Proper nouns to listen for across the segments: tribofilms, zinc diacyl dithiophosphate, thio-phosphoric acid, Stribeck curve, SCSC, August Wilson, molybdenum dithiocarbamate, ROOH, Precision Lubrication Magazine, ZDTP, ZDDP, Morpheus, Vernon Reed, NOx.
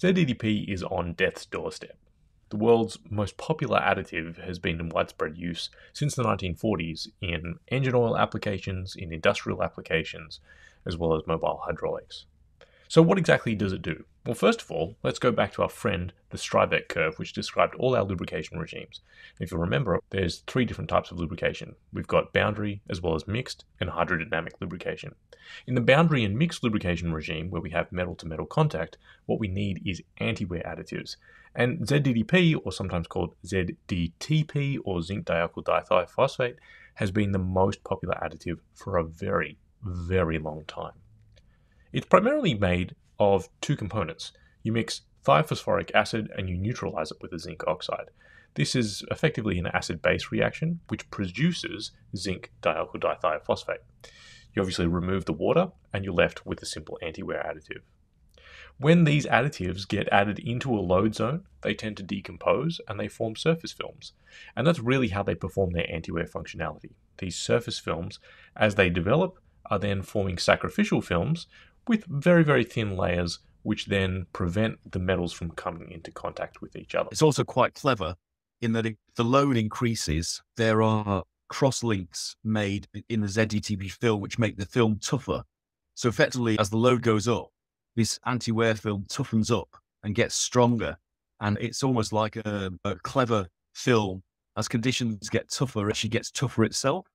ZDDP is on death's doorstep. The world's most popular additive has been in widespread use since the 1940s in engine oil applications, in industrial applications, as well as mobile hydraulics. So what exactly does it do? Well, first of all, let's go back to our friend, the Stribeck curve, which described all our lubrication regimes. If you remember, there's three different types of lubrication. We've got boundary, as well as mixed, and hydrodynamic lubrication. In the boundary and mixed lubrication regime, where we have metal-to-metal contact, what we need is anti-wear additives. And ZDDP, or sometimes called ZDTP, or zinc diacyl dithiophosphate, has been the most popular additive for a very, very long time. It's primarily made of two components. You mix thio-phosphoric acid and you neutralize it with a zinc oxide. This is effectively an acid-base reaction which produces zinc diacyl dithiophosphate. You obviously remove the water and you're left with a simple anti-wear additive. When these additives get added into a load zone, they tend to decompose and they form surface films. And that's really how they perform their anti-wear functionality. These surface films, as they develop, are then forming sacrificial films with very, very thin layers, which then prevent the metals from coming into contact with each other. It's also quite clever in that if the load increases, there are cross-links made in the ZDTP film, which make the film tougher. So effectively, as the load goes up, this anti-wear film toughens up and gets stronger. And it's almost like a clever film. As conditions get tougher, it actually gets tougher itself.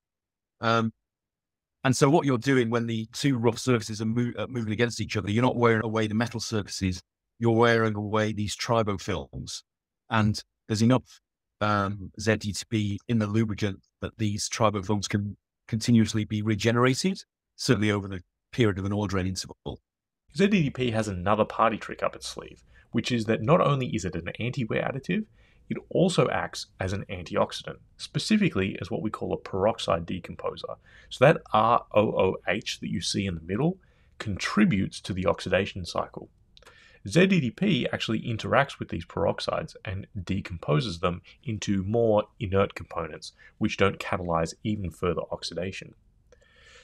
And so what you're doing when the two rough surfaces are moving against each other, you're not wearing away the metal surfaces, you're wearing away these tribofilms. And there's enough ZDTP in the lubricant that these tribofilms can continuously be regenerated, certainly over the period of an ordained interval. ZDDP has another party trick up its sleeve, which is that not only is it an anti-wear additive, it also acts as an antioxidant, specifically as what we call a peroxide decomposer. So that ROOH that you see in the middle contributes to the oxidation cycle. ZDDP actually interacts with these peroxides and decomposes them into more inert components, which don't catalyze even further oxidation.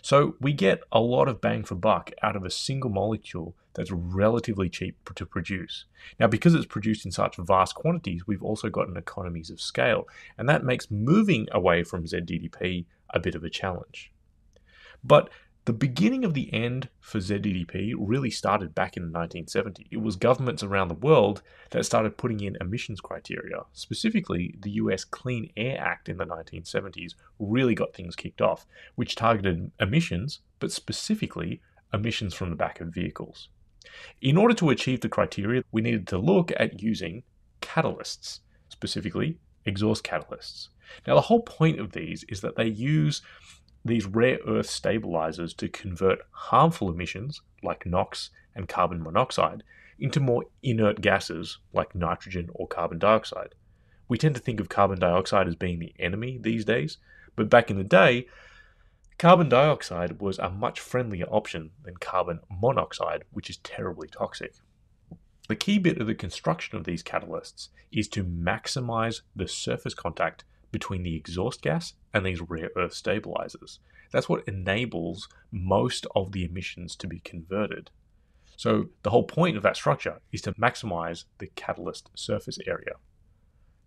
So we get a lot of bang for buck out of a single molecule that's relatively cheap to produce. Now, because it's produced in such vast quantities, we've also gotten economies of scale, and that makes moving away from ZDDP a bit of a challenge. But the beginning of the end for ZDDP really started back in 1970. It was governments around the world that started putting in emissions criteria. Specifically, the US Clean Air Act in the 1970s really got things kicked off, which targeted emissions, but specifically emissions from the back of vehicles. In order to achieve the criteria, we needed to look at using catalysts, specifically exhaust catalysts. Now, the whole point of these is that they use these rare earth stabilizers to convert harmful emissions, like NOx and carbon monoxide, into more inert gases, like nitrogen or carbon dioxide. We tend to think of carbon dioxide as being the enemy these days, but back in the day, carbon dioxide was a much friendlier option than carbon monoxide, which is terribly toxic. The key bit of the construction of these catalysts is to maximize the surface contact between the exhaust gas and these rare earth stabilizers. That's what enables most of the emissions to be converted. So the whole point of that structure is to maximize the catalyst surface area.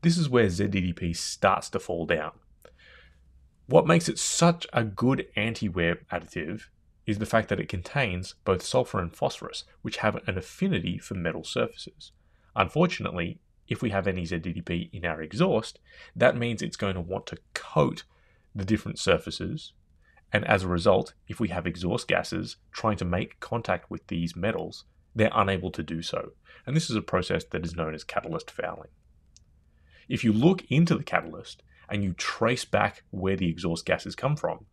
This is where ZDDP starts to fall down. What makes it such a good anti-wear additive is the fact that it contains both sulfur and phosphorus, which have an affinity for metal surfaces. Unfortunately, if we have any ZDDP in our exhaust, that means it's going to want to coat the different surfaces. And as a result, if we have exhaust gases trying to make contact with these metals, they're unable to do so. And this is a process that is known as catalyst fouling. If you look into the catalyst and you trace back where the exhaust gases come from,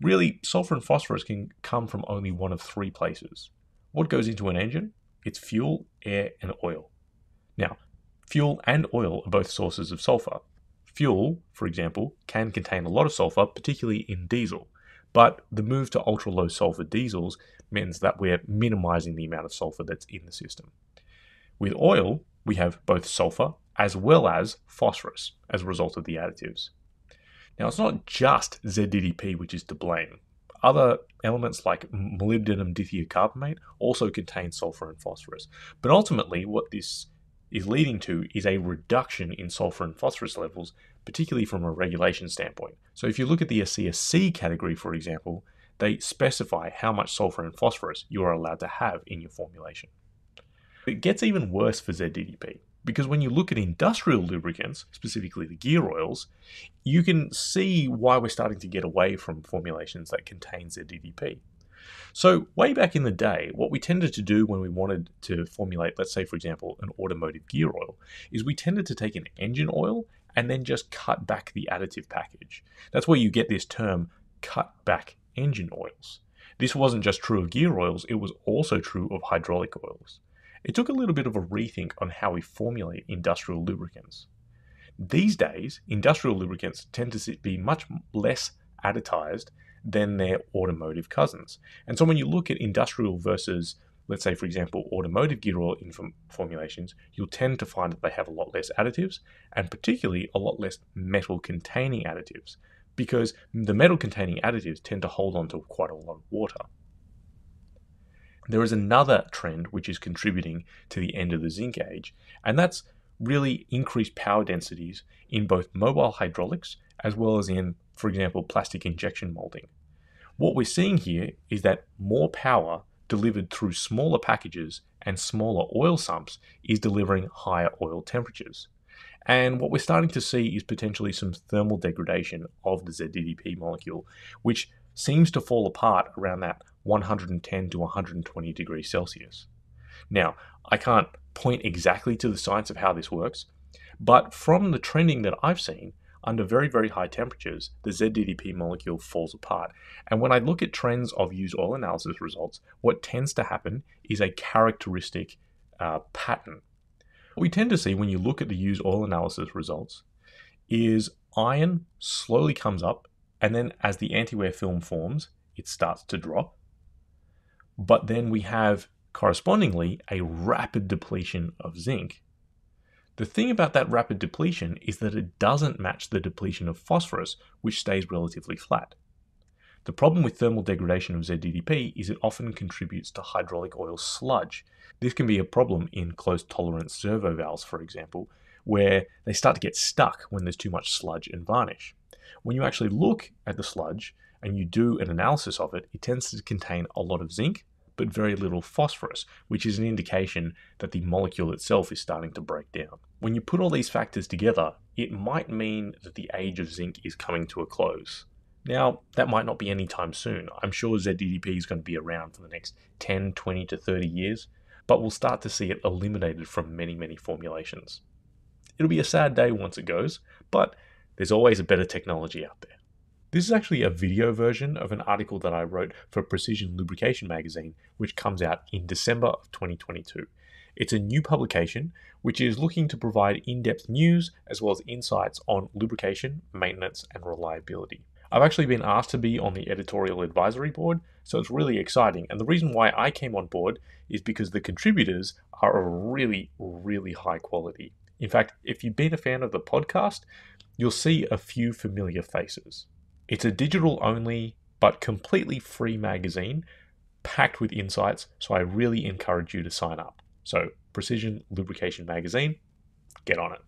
really sulfur and phosphorus can come from only one of three places. What goes into an engine? It's fuel, air, and oil. Now, fuel and oil are both sources of sulfur. Fuel, for example, can contain a lot of sulfur, particularly in diesel, but the move to ultra-low sulfur diesels means that we're minimizing the amount of sulfur that's in the system. With oil, we have both sulfur as well as phosphorus as a result of the additives. Now, it's not just ZDDP which is to blame. Other elements like molybdenum dithiocarbamate also contain sulfur and phosphorus. But ultimately, what this is leading to is a reduction in sulfur and phosphorus levels, particularly from a regulation standpoint. So if you look at the SCSC category, for example, they specify how much sulfur and phosphorus you are allowed to have in your formulation. It gets even worse for ZDDP, because when you look at industrial lubricants, specifically the gear oils, you can see why we're starting to get away from formulations that contain ZDDP. So way back in the day, what we tended to do when we wanted to formulate, let's say for example, an automotive gear oil, is we tended to take an engine oil and then just cut back the additive package. That's where you get this term, cut back engine oils. This wasn't just true of gear oils, it was also true of hydraulic oils. It took a little bit of a rethink on how we formulate industrial lubricants. These days, industrial lubricants tend to be much less additized than their automotive cousins. And so when you look at industrial versus, let's say for example, automotive gear oil formulations, you'll tend to find that they have a lot less additives, and particularly a lot less metal-containing additives, because the metal-containing additives tend to hold on to quite a lot of water. There is another trend which is contributing to the end of the zinc age, and that's really increased power densities in both mobile hydraulics as well as in, for example, plastic injection molding. What we're seeing here is that more power delivered through smaller packages and smaller oil sumps is delivering higher oil temperatures. And what we're starting to see is potentially some thermal degradation of the ZDDP molecule, which seems to fall apart around that 110 to 120 degrees Celsius. Now, I can't point exactly to the science of how this works, but from the trending that I've seen, under very, very high temperatures, the ZDDP molecule falls apart. And when I look at trends of used oil analysis results, what tends to happen is a characteristic pattern. What we tend to see when you look at the used oil analysis results is iron slowly comes up, and then as the anti-wear film forms, it starts to drop. But then we have, correspondingly, a rapid depletion of zinc. The thing about that rapid depletion is that it doesn't match the depletion of phosphorus, which stays relatively flat. The problem with thermal degradation of ZDDP is it often contributes to hydraulic oil sludge. This can be a problem in closed tolerance servo valves, for example, where they start to get stuck when there's too much sludge and varnish. When you actually look at the sludge and you do an analysis of it, it tends to contain a lot of zinc, but very little phosphorus, which is an indication that the molecule itself is starting to break down. When you put all these factors together, it might mean that the age of zinc is coming to a close. Now, that might not be anytime soon. I'm sure ZDDP is going to be around for the next 10, 20 to 30 years, but we'll start to see it eliminated from many, many formulations. It'll be a sad day once it goes, but there's always a better technology out there. This is actually a video version of an article that I wrote for Precision Lubrication Magazine, which comes out in December of 2022. It's a new publication, which is looking to provide in-depth news as well as insights on lubrication, maintenance, and reliability. I've actually been asked to be on the editorial advisory board, so it's really exciting. And the reason why I came on board is because the contributors are of really, really high quality. In fact, if you've been a fan of the podcast, you'll see a few familiar faces. It's a digital-only but completely free magazine packed with insights, so I really encourage you to sign up. So, Precision Lubrication Magazine, get on it.